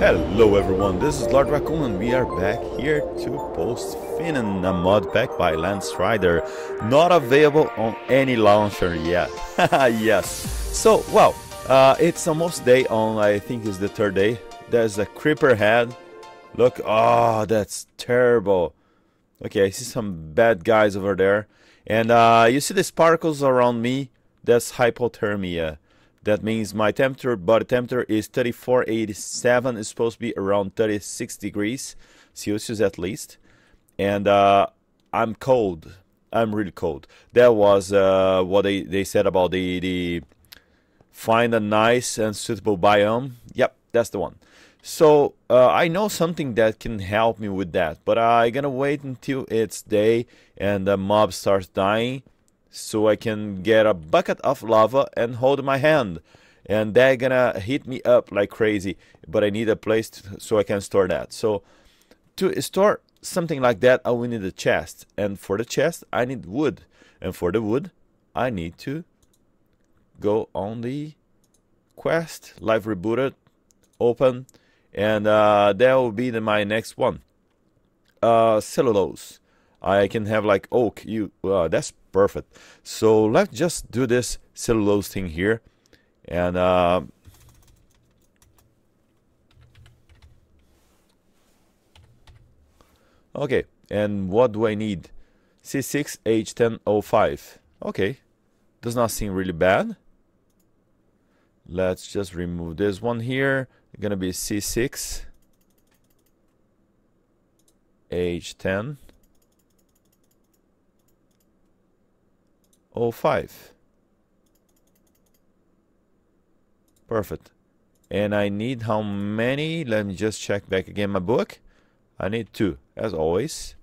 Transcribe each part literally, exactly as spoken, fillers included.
Hello everyone, this is Lord Raccoon and we are back here to post Finem, a mod pack by Landstryder, not available on any launcher yet. Yes, so well, uh, it's almost day on, I think it's the third day. There's a creeper head, look, oh that's terrible. Okay, I see some bad guys over there, and uh, you see the sparkles around me, that's hypothermia. That means my temperature, body temperature is thirty-four eighty-seven, it's supposed to be around thirty-six degrees Celsius at least. And uh, I'm cold, I'm really cold. That was uh, what they, they said about the, the find a nice and suitable biome. Yep, that's the one. So uh, I know something that can help me with that, but I'm gonna wait until it's day and the mob starts dying, so I can get a bucket of lava and hold my hand, and they're gonna heat me up like crazy, but I need a place to, so I can store that. So to store something like that I will need a chest, and for the chest I need wood, and for the wood I need to go on the quest, live rebooted, open, and uh, that will be the, my next one. Uh, cellulose, I can have like oak, you, uh, that's perfect. So let's just do this cellulose thing here, and uh, okay, and what do I need? C six H ten O five. Okay, does not seem really bad. Let's just remove this one here. It's gonna be C six H ten. oh five. Perfect. And I need how many? Let me just check back again my book. I need two, as always.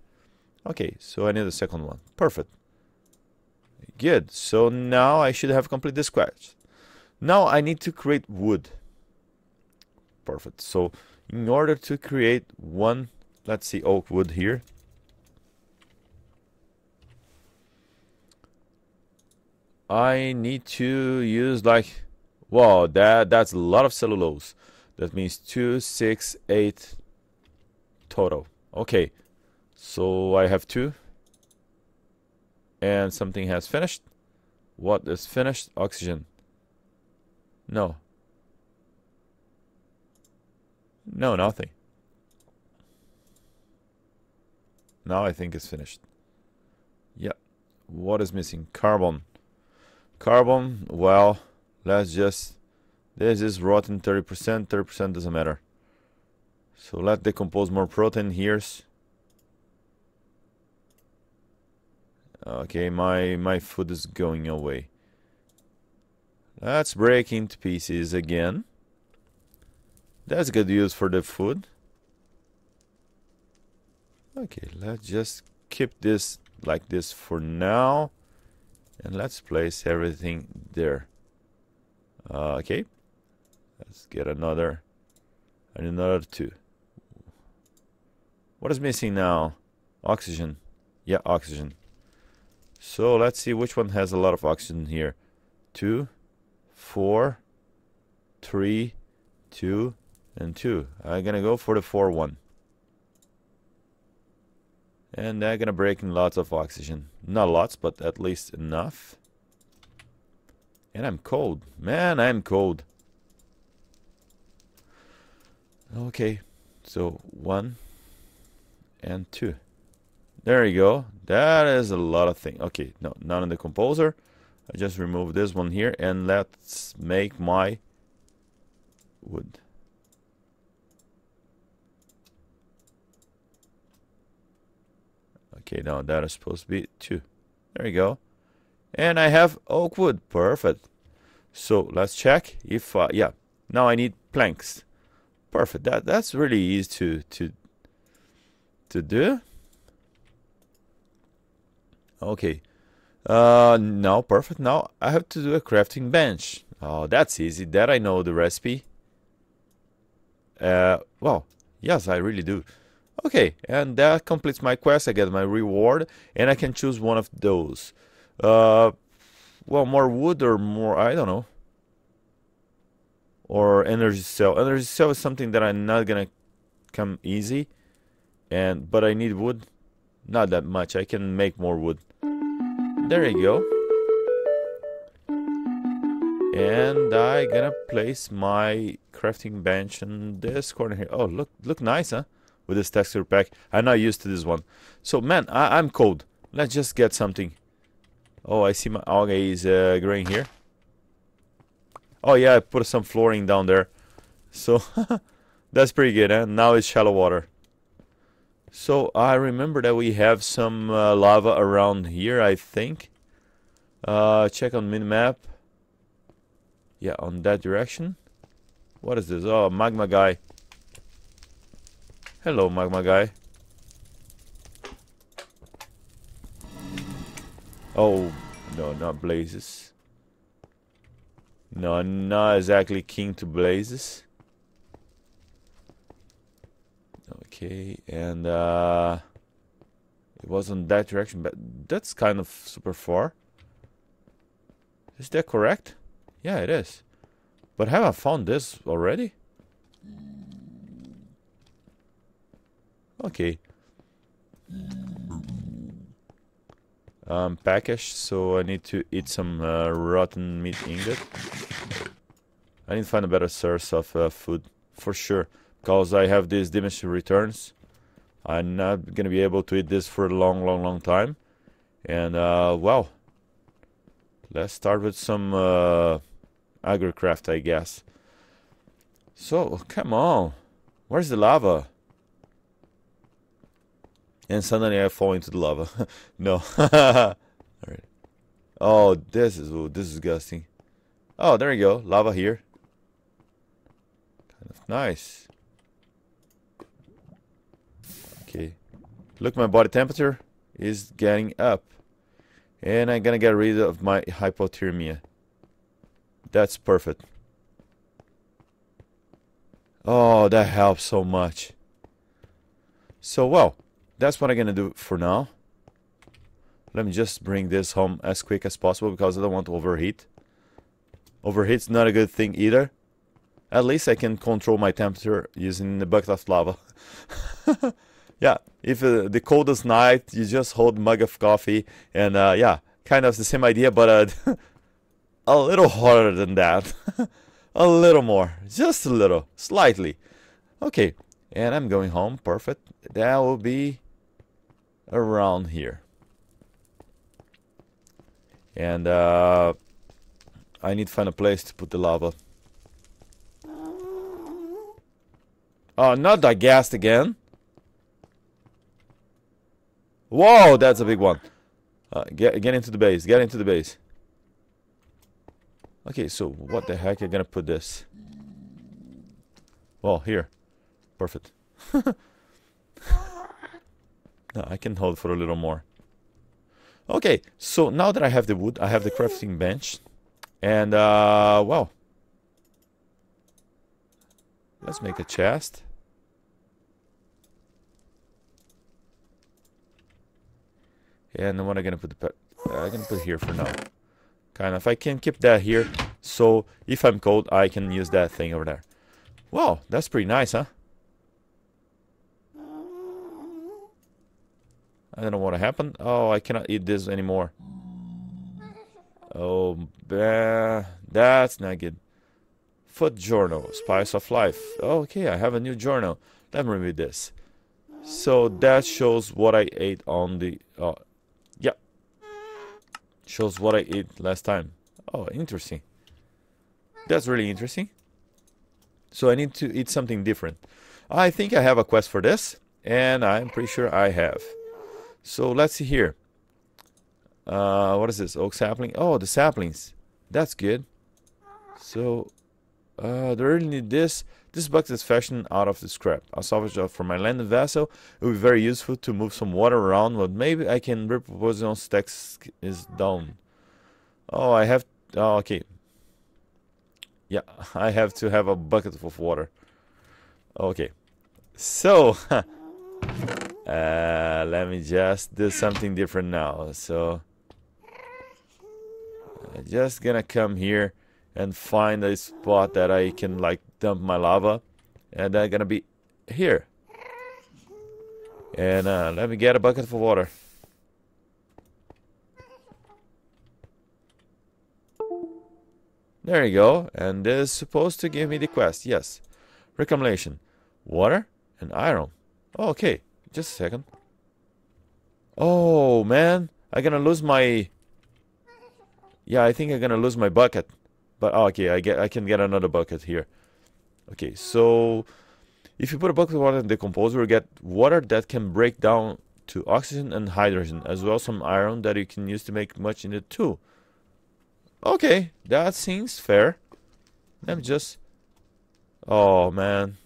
Okay, so I need the second one. Perfect. Good. So now I should have completed this quest. Now I need to create wood. Perfect. So in order to create one, let's see, oak wood here. I need to use like, wow, that that's a lot of cellulose. That means two, six, eight total. Okay, so I have two, and something has finished. What is finished? Oxygen. No. No, nothing. Now I think it's finished. Yep. What is missing? Carbon. Carbon, well, let's just, this is rotten thirty percent, thirty percent doesn't matter. So let's decompose more protein here. Okay, my, my food is going away. Let's break into pieces again. That's good use for the food. Okay, let's just keep this like this for now. And let's place everything there. Uh, okay. Let's get another. And another two. What is missing now? Oxygen. Yeah, oxygen. So let's see which one has a lot of oxygen here. Two, four, three, two, and two. I'm gonna go for the four one. And they're gonna break in lots of oxygen. Not lots, but at least enough. And I'm cold. Man, I'm cold. Okay, so one and two. There you go. That is a lot of things. Okay, no, not in the composer. I just remove this one here and let's make my wood. Okay, now that is supposed to be two. There you go. And I have oak wood. Perfect. So let's check if, uh, yeah. Now I need planks. Perfect. That that's really easy to to to do. Okay. Uh, now perfect. Now I have to do a crafting bench. Oh, that's easy. That I know the recipe. Uh, well, yes, I really do. Okay, and that completes my quest. I get my reward, and I can choose one of those. Uh, well, more wood or more, I don't know. or energy cell. Energy cell is something that I'm not gonna come easy, and but I need wood. Not that much. I can make more wood. There you go. And I gonna place my crafting bench in this corner here. Oh, look, look nice, huh? With this texture pack. I'm not used to this one. So, man, I, I'm cold. Let's just get something. Oh, I see my alga is uh, growing here. Oh, yeah, I put some flooring down there. So, that's pretty good, huh? Now it's shallow water. So, I remember that we have some uh, lava around here, I think. Uh, check on minimap. Yeah, on that direction. What is this? Oh, magma guy. Hello, magma guy. Oh, no, not blazes. No, I'm not exactly keen to blazes. Okay, and uh, it was on that direction, but that's kind of super far. Is that correct? Yeah, it is. But have I found this already? Okay. Um, package, so I need to eat some uh, rotten meat ingot. I need to find a better source of uh, food, for sure. Because I have these diminishing returns. I'm not going to be able to eat this for a long, long, long time. And, uh, wow. Let's start with some uh, Agricraft, I guess. So, come on. Where's the lava? And suddenly I fall into the lava. No. All right. Oh, this is, ooh, this is disgusting. Oh, there you go. Lava here. Kind of nice. Okay. Look, my body temperature is getting up. And I'm gonna get rid of my hypothermia. That's perfect. Oh, that helps so much. So, well, that's what I'm gonna do for now. Let me just bring this home as quick as possible because I don't want to overheat. Overheat's not a good thing either. At least I can control my temperature using the bucket of lava. Yeah, if uh, the coldest night, you just hold a mug of coffee, and uh, yeah, kind of the same idea, but uh, a little harder than that. A little more, just a little, slightly. Okay, and I'm going home, perfect. That will be around here. And uh, I need to find a place to put the lava. Oh, not digast again. Whoa, that's a big one. Uh, get, get into the base. Get into the base. Okay, so what the heck? I'm gonna put this. Well, here. Perfect. No, I can hold for a little more. Okay, so now that I have the wood, I have the crafting bench. And, uh, wow. Let's make a chest. And what I'm gonna put the uh, I can put here for now. Kind of, I can keep that here. So if I'm cold, I can use that thing over there. Wow, that's pretty nice, huh? I don't know what happened. Oh, I cannot eat this anymore. Oh, bah, that's not good. Food journal, Spice of Life. Okay, I have a new journal. Let me read this. So that shows what I ate on the. Uh, Shows what I ate last time. Oh, interesting. That's really interesting. So I need to eat something different. I think I have a quest for this. And I'm pretty sure I have. So let's see here. Uh, what is this? Oak sapling. Oh, the saplings. That's good. So, uh, do I really need this? This bucket is fashioned out of the scrap. I salvaged it from my landed vessel. It will be very useful to move some water around, but maybe I can repurpose it on stacks is down. Oh, I have... Oh, okay. Yeah, I have to have a bucket of water. Okay. So, uh, let me just do something different now. So, I'm just gonna come here and find a spot that I can like dump my lava, and that's gonna be here. And uh, let me get a bucket for water. There you go, and this is supposed to give me the quest, yes. Reclamation, water and iron. Oh, okay, just a second. Oh man, I'm gonna lose my... Yeah, I think I'm gonna lose my bucket. But oh, okay, I get, I can get another bucket here. Okay, so if you put a bucket of water in the decomposer, you'll get water that can break down to oxygen and hydrogen, as well as some iron that you can use to make much in it too. Okay, that seems fair. Let me just... Oh, man.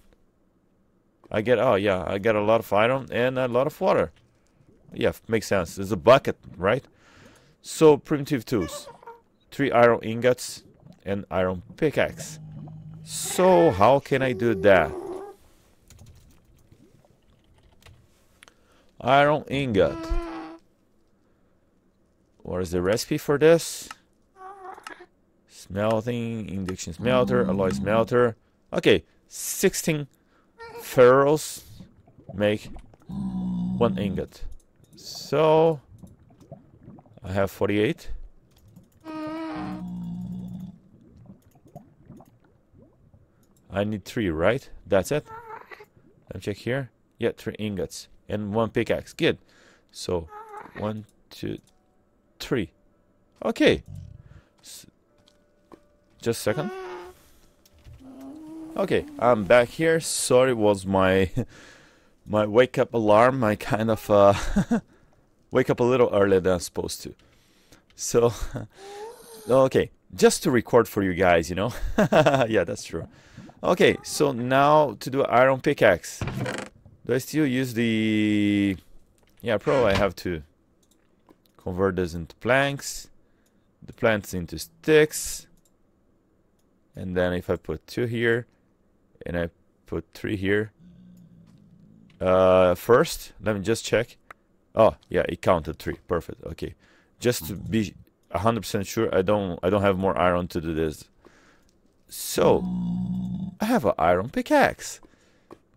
I get... Oh, yeah, I get a lot of iron and a lot of water. Yeah, makes sense. It's a bucket, right? So, primitive tools. Three iron ingots and iron pickaxe. So, how can I do that? Iron ingot. What is the recipe for this? Smelting, induction smelter, alloy smelter. Okay, sixteen ferrules make one ingot. So, I have forty-eight. I need three, right? That's it. Let me check here. Yeah, three ingots and one pickaxe. Good. So, one, two, three. Okay. So, just a second. Okay, I'm back here. Sorry, it was my my wake up alarm. I kind of uh, wake up a little earlier than I'm supposed to. So, okay, just to record for you guys, you know. Yeah, that's true. Okay, so now to do iron pickaxe. Do I still use the... Yeah, probably I have to convert this into planks, the plants into sticks. And then if I put two here, and I put three here. Uh, first, let me just check. Oh, yeah, it counted three. Perfect. Okay, just to be a hundred percent sure, I don't, I don't have more iron to do this. So, I have an iron pickaxe.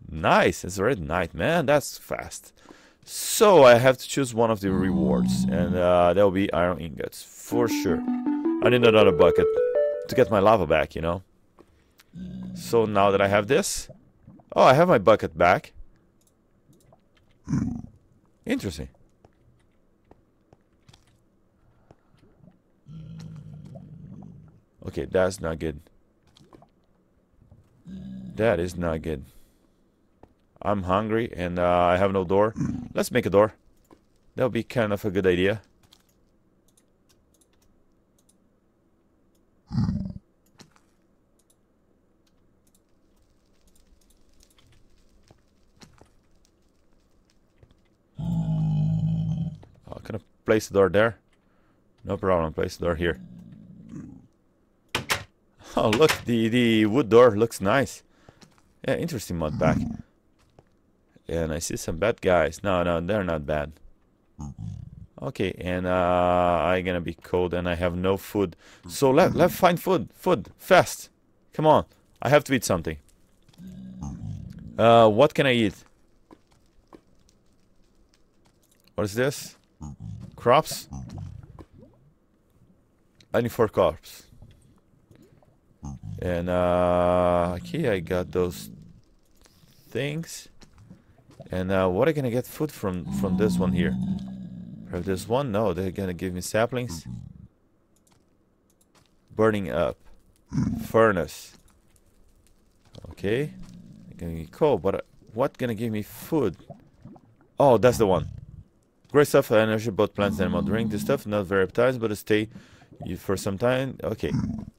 Nice. It's already night, man. That's fast. So I have to choose one of the rewards, and uh, that will be iron ingots for sure. I need another bucket to get my lava back, you know. So now that I have this, oh, I have my bucket back. Interesting. Okay, that's not good. That is not good. I'm hungry and uh, I have no door. Let's make a door. That'll be kind of a good idea. Place the door there. No problem. Place the door here. Oh, look. The, the wood door looks nice. Yeah, interesting mod pack. And I see some bad guys. No, no, they're not bad. Okay, and uh, I'm gonna be cold and I have no food. So let, let's find food. Food. Fast. Come on. I have to eat something. Uh, what can I eat? What is this? Crops? I need four crops. And uh, okay, I got those things. And uh, what are I gonna get food from from this one here? Or this one? No, they're gonna give me saplings. Burning up furnace. Okay, I'm gonna get coal, but what gonna give me food? Oh, that's the one. Great stuff for energy, both plants and animal. Drink this stuff, not very appetizing, but stay for some time. Okay.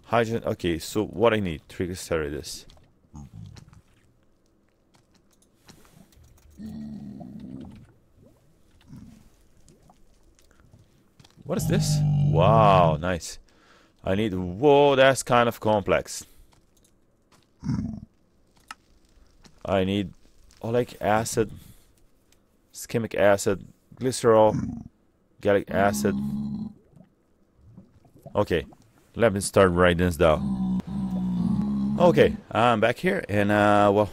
Hydrogen. Okay, so what I need. Triglycerides. What is this? Wow, nice. I need... Whoa, that's kind of complex. I need oleic acid, ischemic acid, glycerol, gallic acid. Okay, let me start writing this down. Okay, I'm back here, and uh, well,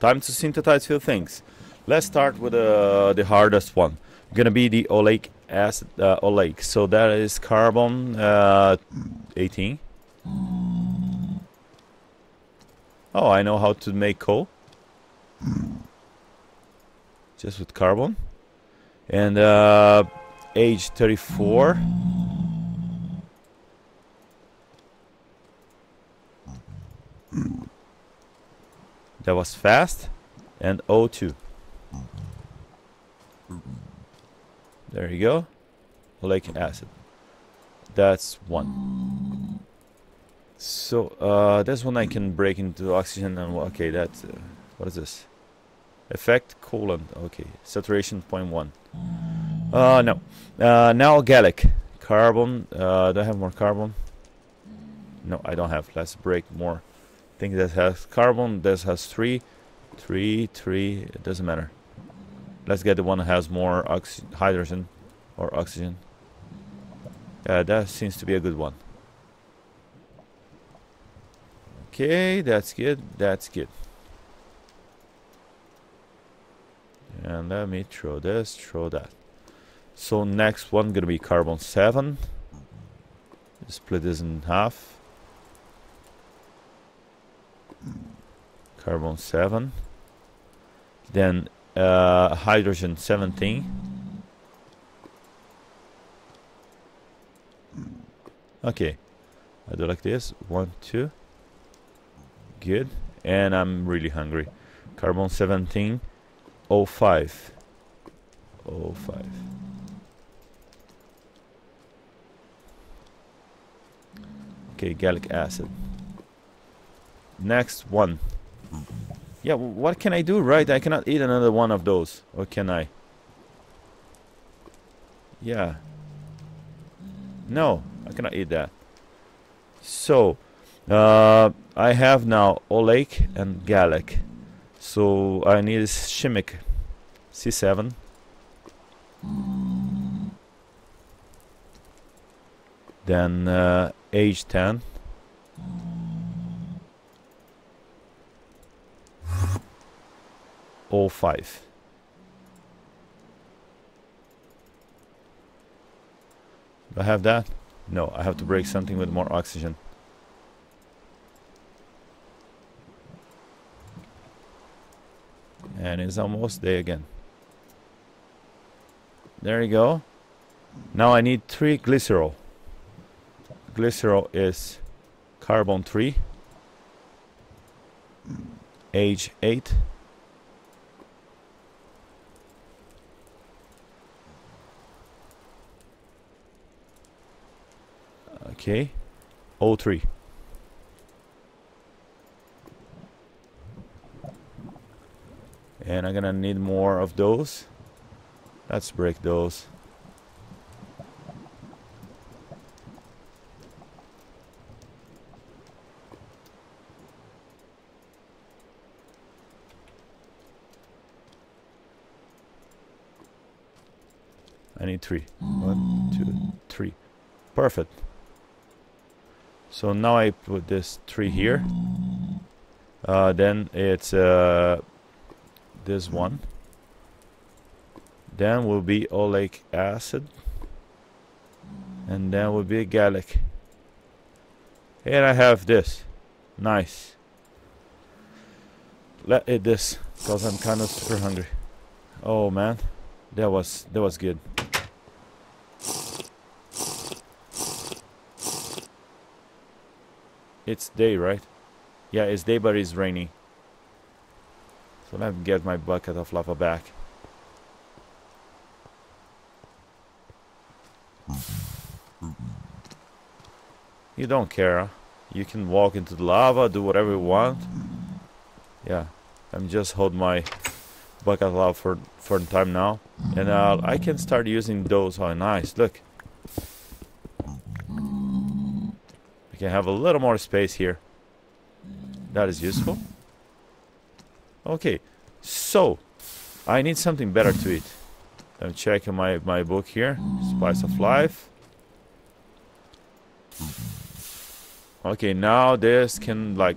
time to synthesize few things. Let's start with uh, the hardest one. Gonna be the oleic acid, uh, oleic. So that is carbon uh, eighteen. Oh, I know how to make coal. Just with carbon. And uh, age thirty-four. That was fast. And O two. There you go. Oleic acid. That's one. So uh, that's one I can break into oxygen and okay, that's uh, what is this? Effect coolant. Okay, saturation zero point one. Uh, no. Uh, now gallic carbon. Uh, do I have more carbon? No, I don't have. Let's break more. I think that has carbon. This has three, three, three. It doesn't matter. Let's get the one that has more ox hydrogen or oxygen. Yeah, that seems to be a good one. Okay, that's good. That's good. And let me throw this, throw that. So next one gonna be carbon seven. Split this in half. Carbon seven. Then uh, hydrogen seventeen. Okay, I do like this. One, two. Good. And I'm really hungry. Carbon seventeen. O five. O five. Okay, gallic acid. Next one. Yeah, what can I do, right? I cannot eat another one of those. Or can I? Yeah. No, I cannot eat that. So, uh, I have now oleic and gallic. So I need a shimmick C seven. Then uh, H ten. O five. Do I have that? No, I have to break something with more oxygen. And it's almost day again. There you go. Now I need three glycerol. Glycerol is carbon three, H eight, okay, O three. And I'm gonna need more of those. Let's break those. I need three. One, two, three. Perfect. So now I put this three here. Uh, then it's uh, this one, then will be oleic acid, and then will be gallic, and I have this. Nice. Let eat this because I'm kind of super hungry. Oh man, that was that was good. It's day, right? Yeah, it's day, but it's rainy. So let me get my bucket of lava back. You don't care. You can walk into the lava, do whatever you want. Yeah, I'm just hold my bucket of lava for for the time now, and uh, I can start using those. Oh, nice! Look, we can have a little more space here. That is useful. Okay, so I need something better to eat. I'm checking my, my book here, Spice of Life. Okay, now this can like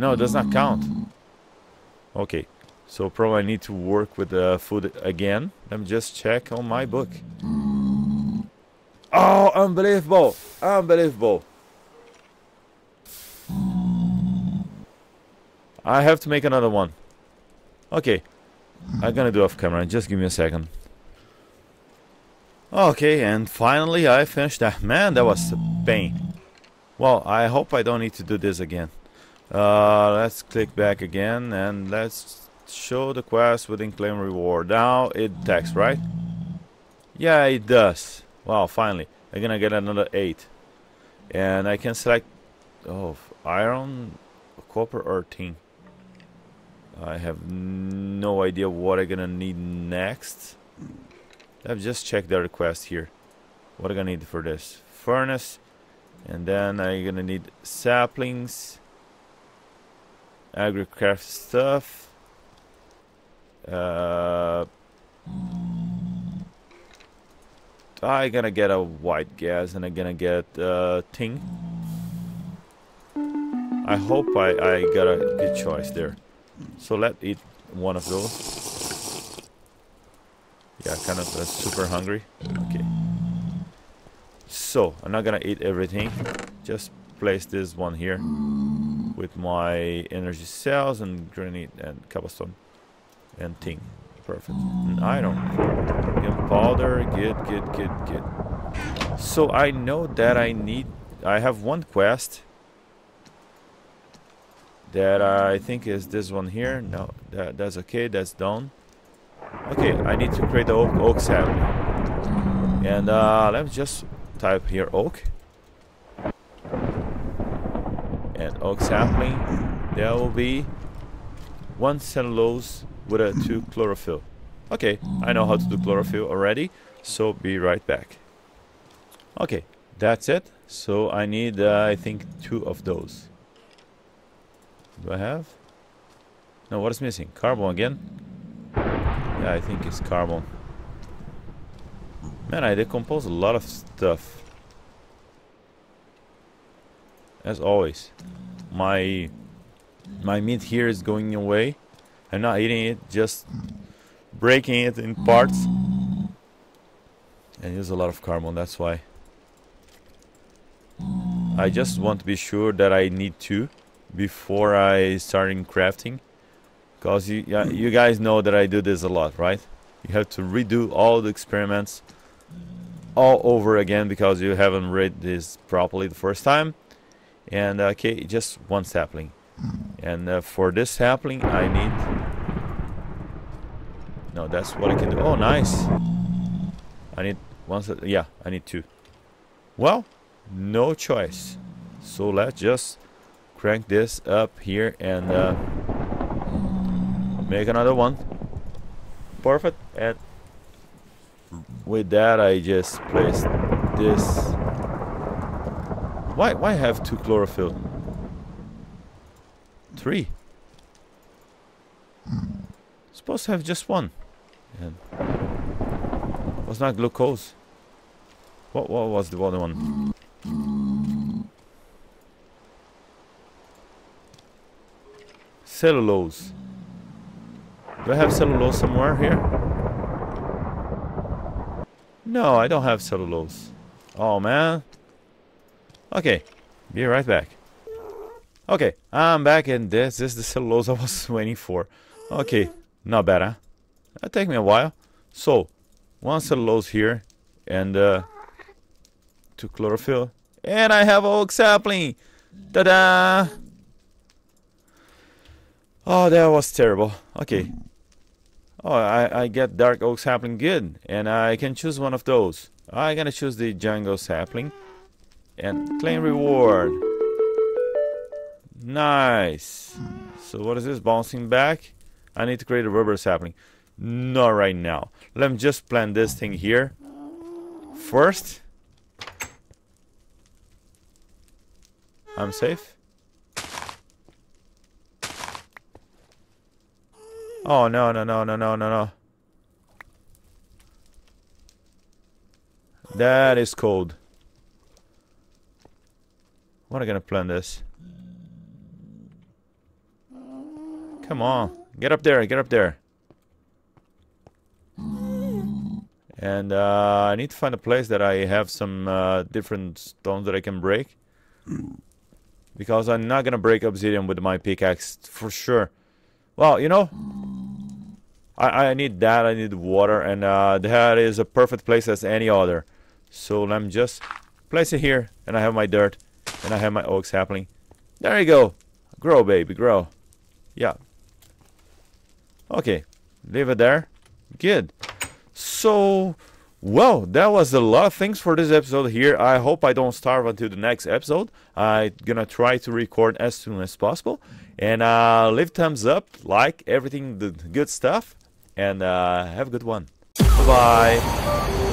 No, it does not count. Okay, so probably I need to work with the food again. Let me just check on my book. Oh, unbelievable! Unbelievable! I have to make another one. Okay, I'm gonna do off camera. Just give me a second. Okay, and finally I finished that. Man, that was a pain. Well, I hope I don't need to do this again. Uh, let's click back again and let's show the quest within claim reward. Now it tags, right? Yeah, it does. Wow, finally. I'm gonna get another eight. And I can select... Oh, iron, copper or tin. I have no idea what I'm gonna need next. I've just checked the request here. What I'm gonna need for this? Furnace. And then I'm gonna need saplings, Agricraft stuff, uh, I'm gonna get a white gas and I'm gonna get a thing. I hope I, I got a good choice there. So let's eat one of those. Yeah, kind of uh, super hungry. Okay. So, I'm not gonna eat everything. Just place this one here with my energy cells and granite and cobblestone and tin. Perfect. And iron. And powder. Good, good, good, good. So, I know that I need... I have one quest that I think is this one here. No, that, that's okay. That's done. Okay, I need to create the oak, oak sapling. And uh, let me just type here oak. And oak sapling. There will be one cellulose with a two chlorophyll. Okay, I know how to do chlorophyll already. So be right back. Okay, that's it. So I need, uh, I think, two of those. Do I have? No, what is missing? Carbon again? Yeah, I think it's carbon. Man, I decompose a lot of stuff. As always. My my meat here is going away. I'm not eating it, just breaking it in parts. And use a lot of carbon, that's why. I just want to be sure that I need to before I start in crafting. Because you, you guys know that I do this a lot, right? You have to redo all the experiments all over again because you haven't read this properly the first time. And okay, just one sapling. And uh, for this sapling, I need... No, that's what I can do. Oh, nice. I need one... Yeah, I need two. Well, no choice. So let's just crank this up here and... Uh, make another one. Perfect. And with that I just placed this. Why why have two chlorophyll? Three. Supposed to have just one. And was not glucose. What what was the other one? Cellulose. Do I have cellulose somewhere here? No, I don't have cellulose. Oh, man. Okay, be right back. Okay, I'm back and this is the cellulose I was waiting for. Okay, not bad, huh? That take me a while. So, one cellulose here and uh, two chlorophyll. And I have oak sapling! Ta-da! Oh, that was terrible. Okay. Oh, I, I get dark oak sapling, good, and I can choose one of those. I'm gonna choose the jungle sapling and claim reward. Nice. So what is this bouncing back? I need to create a rubber sapling. Not right now. Let me just plant this thing here first. I'm safe. Oh, no, no, no, no, no, no, no. That is cold. What am I gonna plant this? Come on. Get up there. Get up there. And uh, I need to find a place that I have some uh, different stones that I can break. Because I'm not going to break obsidian with my pickaxe for sure. Well, you know, I, I need that. I need water. And uh, that is a perfect place as any other. So let me just place it here. And I have my dirt. And I have my oaks happening. There you go. Grow, baby, grow. Yeah. Okay. Leave it there. Good. So, well, that was a lot of things for this episode here. I hope I don't starve until the next episode. I'm gonna try to record as soon as possible. And uh, leave thumbs up, like, everything, the good stuff. And uh, have a good one. Bye-bye.